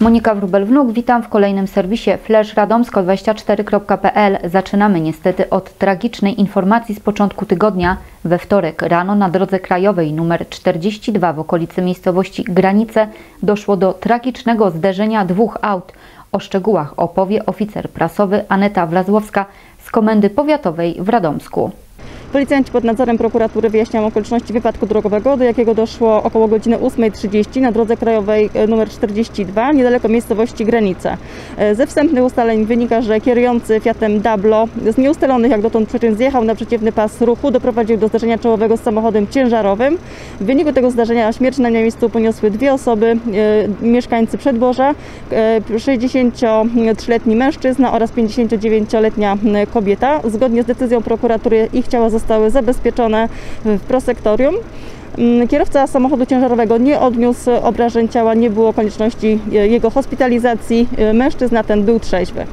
Monika Wróbel-Wnuk, witam w kolejnym serwisie Flesz Radomsko24.pl. Zaczynamy niestety od tragicznej informacji z początku tygodnia. We wtorek rano na drodze krajowej nr 42 w okolicy miejscowości Granice doszło do tragicznego zderzenia dwóch aut. O szczegółach opowie oficer prasowy Aneta Wlazłowska z Komendy Powiatowej w Radomsku. Policjanci pod nadzorem prokuratury wyjaśniają okoliczności wypadku drogowego, do jakiego doszło około godziny 8:30 na drodze krajowej nr 42, niedaleko miejscowości Granice. Ze wstępnych ustaleń wynika, że kierujący Fiatem Dablo z nieustalonych jak dotąd przyczyn zjechał na przeciwny pas ruchu, doprowadził do zdarzenia czołowego z samochodem ciężarowym. W wyniku tego zdarzenia śmierć na miejscu poniosły dwie osoby, mieszkańcy Przedborza, 63-letni mężczyzna oraz 59-letnia kobieta. Zgodnie z decyzją prokuratury ich ciała zostały zabezpieczone w prosektorium. Kierowca samochodu ciężarowego nie odniósł obrażeń ciała, nie było konieczności jego hospitalizacji. Mężczyzna ten był trzeźwy.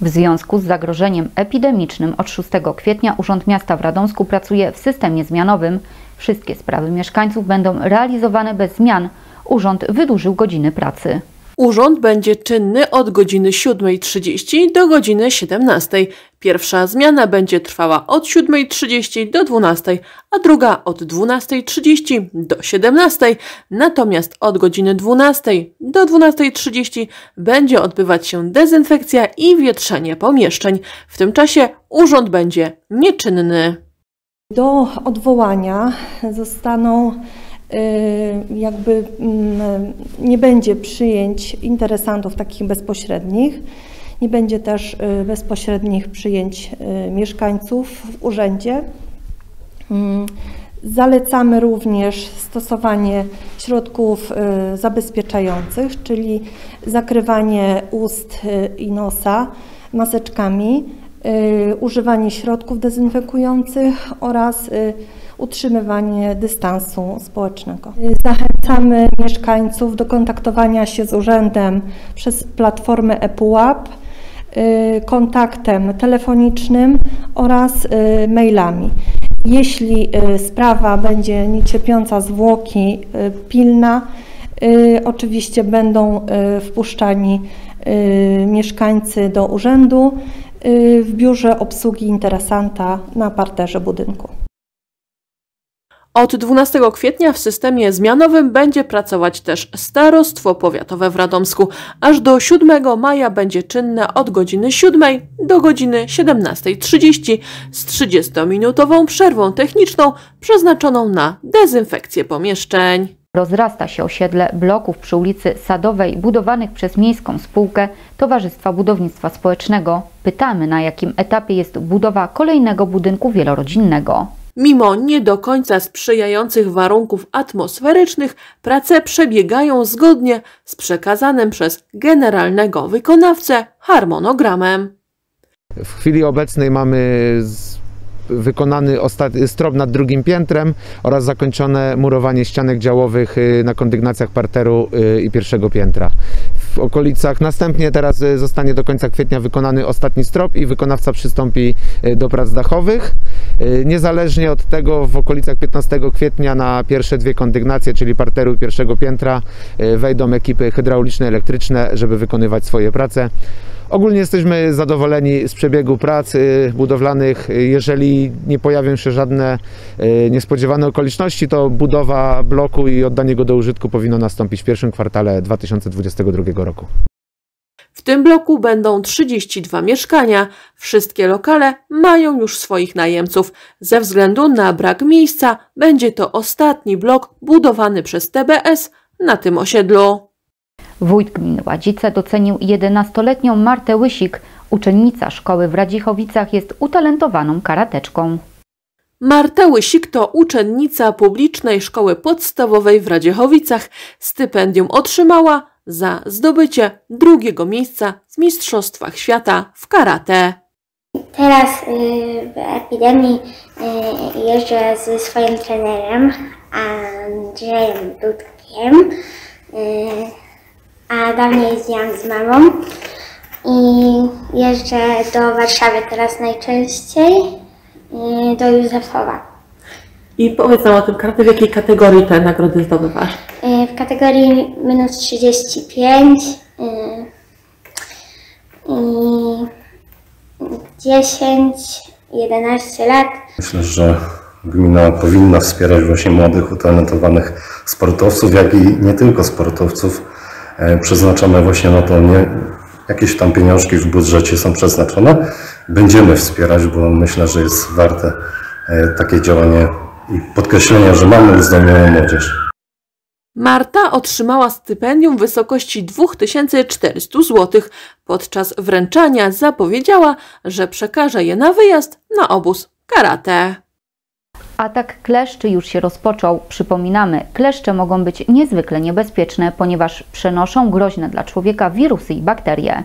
W związku z zagrożeniem epidemicznym od 6 kwietnia Urząd Miasta w Radomsku pracuje w systemie zmianowym. Wszystkie sprawy mieszkańców będą realizowane bez zmian. Urząd wydłużył godziny pracy. Urząd będzie czynny od godziny 7:30 do godziny 17:00. Pierwsza zmiana będzie trwała od 7:30 do 12:00, a druga od 12:30 do 17:00. Natomiast od godziny 12:00 do 12:30 będzie odbywać się dezynfekcja i wietrzenie pomieszczeń. W tym czasie urząd będzie nieczynny. Do odwołania zostaną... nie będzie przyjęć interesantów takich bezpośrednich, nie będzie też bezpośrednich przyjęć mieszkańców w urzędzie. Zalecamy również stosowanie środków zabezpieczających, czyli zakrywanie ust i nosa maseczkami, używanie środków dezynfekujących oraz utrzymywanie dystansu społecznego. Zachęcamy mieszkańców do kontaktowania się z urzędem przez platformę ePUAP, kontaktem telefonicznym oraz mailami. Jeśli sprawa będzie niecierpiąca zwłoki, pilna, oczywiście będą wpuszczani mieszkańcy do urzędu w biurze obsługi interesanta na parterze budynku. Od 12 kwietnia w systemie zmianowym będzie pracować też starostwo powiatowe w Radomsku. Aż do 7 maja będzie czynne od godziny 7 do godziny 17:30 z 30-minutową przerwą techniczną przeznaczoną na dezynfekcję pomieszczeń. Rozrasta się osiedle bloków przy ulicy Sadowej budowanych przez Miejską Spółkę Towarzystwa Budownictwa Społecznego. Pytamy, na jakim etapie jest budowa kolejnego budynku wielorodzinnego. Mimo nie do końca sprzyjających warunków atmosferycznych, prace przebiegają zgodnie z przekazanym przez generalnego wykonawcę harmonogramem. W chwili obecnej mamy wykonany strop nad drugim piętrem oraz zakończone murowanie ścianek działowych na kondygnacjach parteru i pierwszego piętra. W okolicach. Następnie teraz zostanie do końca kwietnia wykonany ostatni strop i wykonawca przystąpi do prac dachowych. Niezależnie od tego w okolicach 15 kwietnia na pierwsze dwie kondygnacje, czyli parteru i pierwszego piętra, wejdą ekipy hydrauliczne, elektryczne, żeby wykonywać swoje prace. Ogólnie jesteśmy zadowoleni z przebiegu prac budowlanych. Jeżeli nie pojawią się żadne niespodziewane okoliczności, to budowa bloku i oddanie go do użytku powinno nastąpić w pierwszym kwartale 2022 roku. W tym bloku będą 32 mieszkania. Wszystkie lokale mają już swoich najemców. Ze względu na brak miejsca będzie to ostatni blok budowany przez TBS na tym osiedlu. Wójt gminy Ładzice docenił 11-letnią Martę Łysik. Uczennica szkoły w Radziechowicach jest utalentowaną karateczką. Marta Łysik to uczennica publicznej szkoły podstawowej w Radziechowicach. Stypendium otrzymała za zdobycie drugiego miejsca w Mistrzostwach Świata w karate. Teraz w epidemii jeżdżę ze swoim trenerem Andrzejem Dudkiem. A dawniej jeździłam z mamą i jeżdżę do Warszawy teraz najczęściej, do Józefowa. I powiedz nam o tym karty, w jakiej kategorii te nagrody zdobywasz? W kategorii minus 35 10, 11 lat. Myślę, że gmina powinna wspierać właśnie młodych, utalentowanych sportowców, jak i nie tylko sportowców. Przeznaczamy właśnie na to, jakieś tam pieniążki w budżecie są przeznaczone. Będziemy wspierać, bo myślę, że jest warte takie działanie i podkreślenia, że mamy uzdolnioną młodzież. Marta otrzymała stypendium w wysokości 2400 zł. Podczas wręczania zapowiedziała, że przekaże je na wyjazd na obóz karate. Atak kleszczy już się rozpoczął. Przypominamy, kleszcze mogą być niezwykle niebezpieczne, ponieważ przenoszą groźne dla człowieka wirusy i bakterie.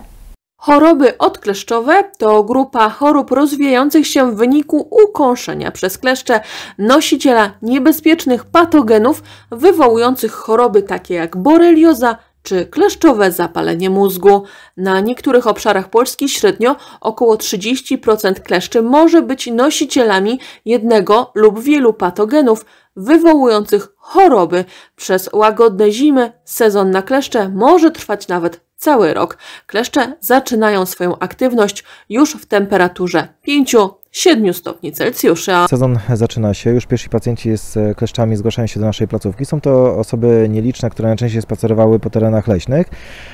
Choroby odkleszczowe to grupa chorób rozwijających się w wyniku ukąszenia przez kleszcze nosiciela niebezpiecznych patogenów wywołujących choroby takie jak borelioza czy kleszczowe zapalenie mózgu. Na niektórych obszarach Polski średnio około 30% kleszczy może być nosicielami jednego lub wielu patogenów wywołujących choroby. Przez łagodne zimy sezon na kleszcze może trwać nawet cały rok. Kleszcze zaczynają swoją aktywność już w temperaturze 5–7 stopni Celsjusza. Sezon zaczyna się, już pierwsi pacjenci z kleszczami zgłaszają się do naszej placówki. Są to osoby nieliczne, które najczęściej spacerowały po terenach leśnych.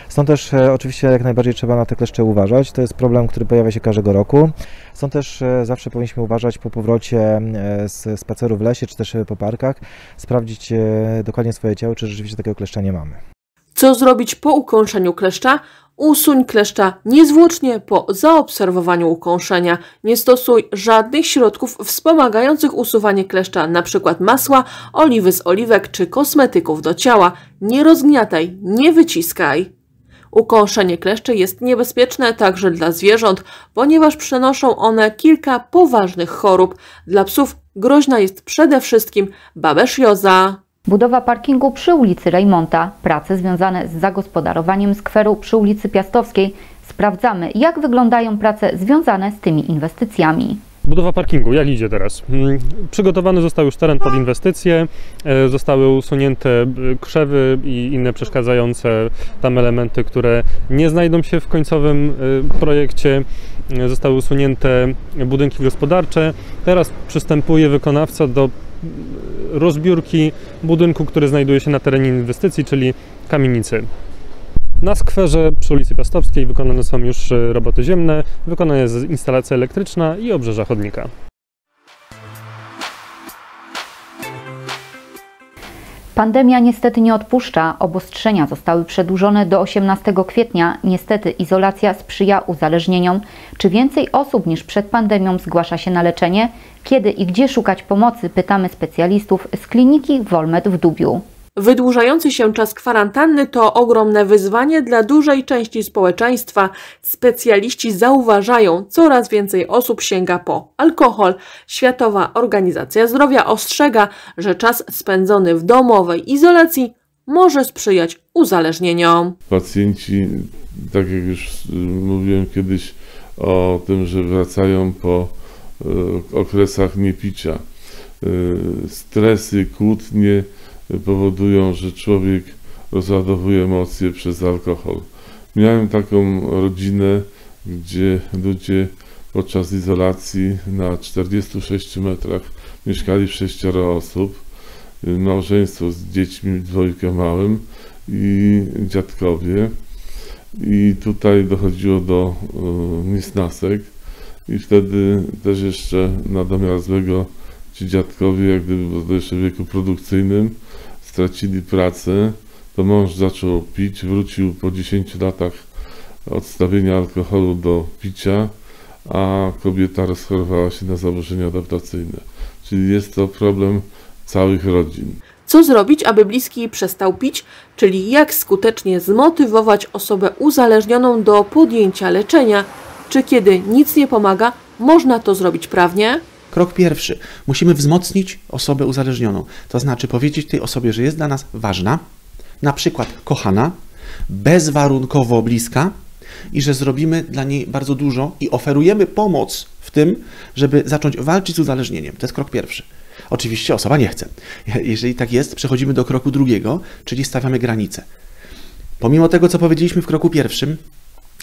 Stąd też oczywiście jak najbardziej trzeba na te kleszcze uważać. To jest problem, który pojawia się każdego roku. Stąd też zawsze powinniśmy uważać po powrocie z spaceru w lesie czy też po parkach, sprawdzić dokładnie swoje ciało, czy rzeczywiście takiego kleszcza nie mamy. Co zrobić po ukąszeniu kleszcza? Usuń kleszcza niezwłocznie po zaobserwowaniu ukąszenia. Nie stosuj żadnych środków wspomagających usuwanie kleszcza, np. masła, oliwy z oliwek czy kosmetyków do ciała. Nie rozgniataj, nie wyciskaj. Ukąszenie kleszczy jest niebezpieczne także dla zwierząt, ponieważ przenoszą one kilka poważnych chorób. Dla psów groźna jest przede wszystkim babeszjoza. Budowa parkingu przy ulicy Reymonta, prace związane z zagospodarowaniem skweru przy ulicy Piastowskiej. Sprawdzamy, jak wyglądają prace związane z tymi inwestycjami. Budowa parkingu, jak idzie teraz? Przygotowany został już teren pod inwestycje, zostały usunięte krzewy i inne przeszkadzające tam elementy, które nie znajdą się w końcowym projekcie. Zostały usunięte budynki gospodarcze. Teraz przystępuje wykonawca do rozbiórki budynku, który znajduje się na terenie inwestycji, czyli kamienicy. Na skwerze przy ulicy Piastowskiej wykonane są już roboty ziemne, wykonana jest instalacja elektryczna i obrzeża chodnika. Pandemia niestety nie odpuszcza, obostrzenia zostały przedłużone do 18 kwietnia. Niestety izolacja sprzyja uzależnieniom. Czy więcej osób niż przed pandemią zgłasza się na leczenie? Kiedy i gdzie szukać pomocy, pytamy specjalistów z kliniki Wolmed w Dubiu. Wydłużający się czas kwarantanny to ogromne wyzwanie dla dużej części społeczeństwa. Specjaliści zauważają, coraz więcej osób sięga po alkohol. Światowa Organizacja Zdrowia ostrzega, że czas spędzony w domowej izolacji może sprzyjać uzależnieniom. Pacjenci, tak jak już mówiłem kiedyś o tym, że wracają po okresach niepicia. Stresy, kłótnie powodują, że człowiek rozładowuje emocje przez alkohol. Miałem taką rodzinę, gdzie ludzie podczas izolacji na 46 metrach mieszkali w 6 osób, małżeństwo z dziećmi, dwójkę małym i dziadkowie. I tutaj dochodziło do niesnasek i wtedy też jeszcze na domiar złego ci dziadkowie, jak gdyby w jeszcze wieku produkcyjnym, stracili pracę, to mąż zaczął pić, wrócił po 10 latach odstawienia alkoholu do picia, a kobieta rozchorowała się na zaburzenia adaptacyjne. Czyli jest to problem całych rodzin. Co zrobić, aby bliski przestał pić, czyli jak skutecznie zmotywować osobę uzależnioną do podjęcia leczenia? Czy kiedy nic nie pomaga, można to zrobić prawnie? Krok pierwszy. Musimy wzmocnić osobę uzależnioną. To znaczy powiedzieć tej osobie, że jest dla nas ważna, na przykład kochana, bezwarunkowo bliska i że zrobimy dla niej bardzo dużo i oferujemy pomoc w tym, żeby zacząć walczyć z uzależnieniem. To jest krok pierwszy. Oczywiście osoba nie chce. Jeżeli tak jest, przechodzimy do kroku drugiego, czyli stawiamy granice. Pomimo tego, co powiedzieliśmy w kroku pierwszym,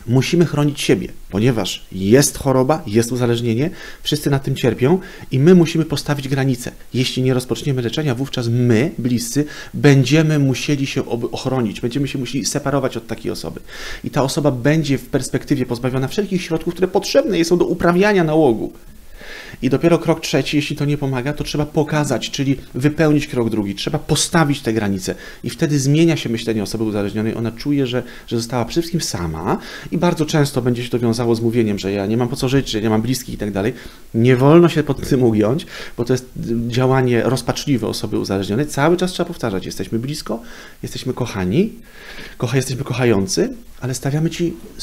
musimy chronić siebie, ponieważ jest choroba, jest uzależnienie, wszyscy na tym cierpią i my musimy postawić granicę. Jeśli nie rozpoczniemy leczenia, wówczas my, bliscy, będziemy musieli się ochronić, będziemy się musieli separować od takiej osoby. I ta osoba będzie w perspektywie pozbawiona wszelkich środków, które potrzebne jej są do uprawiania nałogu. I dopiero krok trzeci, jeśli to nie pomaga, to trzeba pokazać, czyli wypełnić krok drugi, trzeba postawić te granice i wtedy zmienia się myślenie osoby uzależnionej, ona czuje, że została przede wszystkim sama i bardzo często będzie się to wiązało z mówieniem, że ja nie mam po co żyć, że ja nie mam bliskich i tak dalej. Nie wolno się pod tym ugiąć, bo to jest działanie rozpaczliwe osoby uzależnionej, cały czas trzeba powtarzać, jesteśmy blisko, jesteśmy kochani, jesteśmy kochający, ale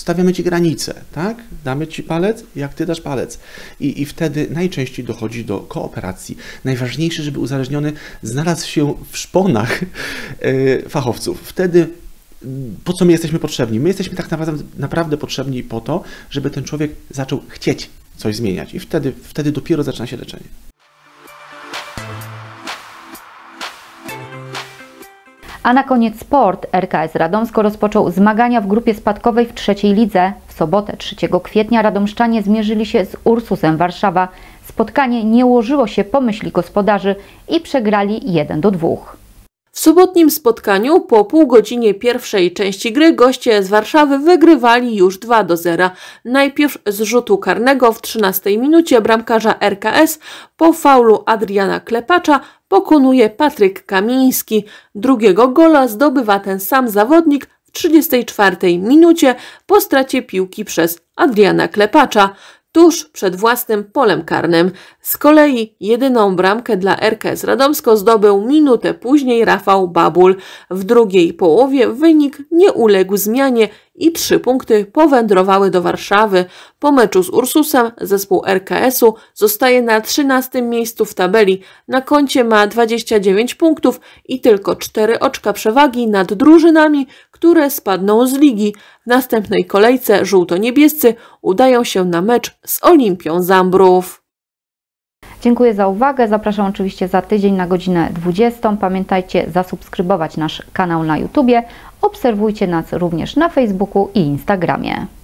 stawiamy ci granice, tak? Damy ci palec, jak ty dasz palec. I wtedy najczęściej dochodzi do kooperacji. Najważniejsze, żeby uzależniony znalazł się w szponach fachowców. Wtedy po co my jesteśmy potrzebni? My jesteśmy tak naprawdę potrzebni po to, żeby ten człowiek zaczął chcieć coś zmieniać. I wtedy dopiero zaczyna się leczenie. A na koniec sport. RKS Radomsko rozpoczął zmagania w grupie spadkowej w trzeciej lidze. W sobotę 3 kwietnia radomszczanie zmierzyli się z Ursusem Warszawa. Spotkanie nie ułożyło się po myśli gospodarzy i przegrali 1-2. W sobotnim spotkaniu po pół godzinie pierwszej części gry goście z Warszawy wygrywali już 2-0. Najpierw z rzutu karnego w 13 minucie bramkarza RKS po faulu Adriana Klepacza pokonuje Patryk Kamiński. Drugiego gola zdobywa ten sam zawodnik w 34 minucie po stracie piłki przez Adriana Klepacza tuż przed własnym polem karnym. Z kolei jedyną bramkę dla RKS Radomsko zdobył minutę później Rafał Babul. W drugiej połowie wynik nie uległ zmianie i 3 punkty powędrowały do Warszawy. Po meczu z Ursusem zespół RKS-u zostaje na 13. miejscu w tabeli. Na koncie ma 29 punktów i tylko 4 oczka przewagi nad drużynami, które spadną z ligi. W następnej kolejce żółto-niebiescy udają się na mecz z Olimpią Zambrów. Dziękuję za uwagę. Zapraszam oczywiście za tydzień na godzinę 20. Pamiętajcie zasubskrybować nasz kanał na YouTubie. Obserwujcie nas również na Facebooku i Instagramie.